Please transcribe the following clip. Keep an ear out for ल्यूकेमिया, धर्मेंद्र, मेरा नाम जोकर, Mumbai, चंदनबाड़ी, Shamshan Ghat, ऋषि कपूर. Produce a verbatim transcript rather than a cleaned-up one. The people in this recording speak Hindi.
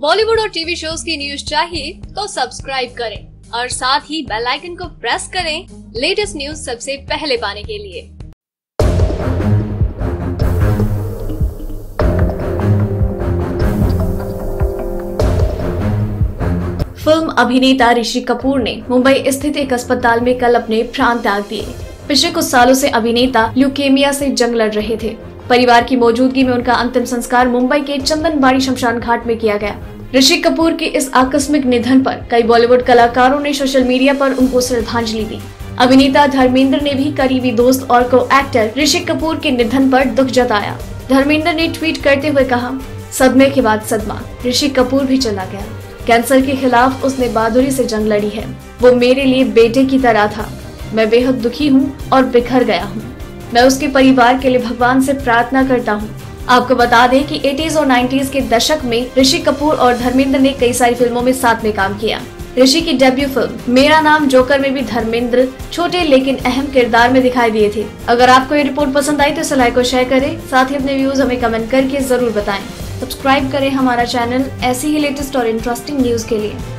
बॉलीवुड और टीवी शोज की न्यूज चाहिए तो सब्सक्राइब करें और साथ ही बेल आइकन को प्रेस करें लेटेस्ट न्यूज सबसे पहले पाने के लिए। फिल्म अभिनेता ऋषि कपूर ने मुंबई स्थित एक अस्पताल में कल अपने प्राण त्याग दिए। पिछले कुछ सालों से अभिनेता ल्यूकेमिया से जंग लड़ रहे थे। परिवार की मौजूदगी में उनका अंतिम संस्कार मुंबई के चंदनबाड़ी शमशान घाट में किया गया। ऋषि कपूर के इस आकस्मिक निधन पर कई बॉलीवुड कलाकारों ने सोशल मीडिया पर उनको श्रद्धांजलि दी। अभिनेता धर्मेंद्र ने भी करीबी दोस्त और को एक्टर ऋषि कपूर के निधन पर दुख जताया। धर्मेंद्र ने ट्वीट करते हुए कहा, सदमे के बाद सदमा, ऋषि कपूर भी चला गया। कैंसर के खिलाफ उसने बहादुरी से जंग लड़ी है। वो मेरे लिए बेटे की तरह था। मैं बेहद दुखी हूँ और बिखर गया हूँ। मैं उसके परिवार के लिए भगवान से प्रार्थना करता हूँ। आपको बता दें कि एटीज़ और नाइंटीज़ के दशक में ऋषि कपूर और धर्मेंद्र ने कई सारी फिल्मों में साथ में काम किया। ऋषि की डेब्यू फिल्म मेरा नाम जोकर में भी धर्मेंद्र छोटे लेकिन अहम किरदार में दिखाई दिए थे। अगर आपको ये रिपोर्ट पसंद आई तो इसे लाइक और शेयर करें, साथ ही अपने व्यूज हमें कमेंट करके जरूर बताएं। सब्सक्राइब करें हमारा चैनल ऐसी ही लेटेस्ट और इंटरेस्टिंग न्यूज के लिए।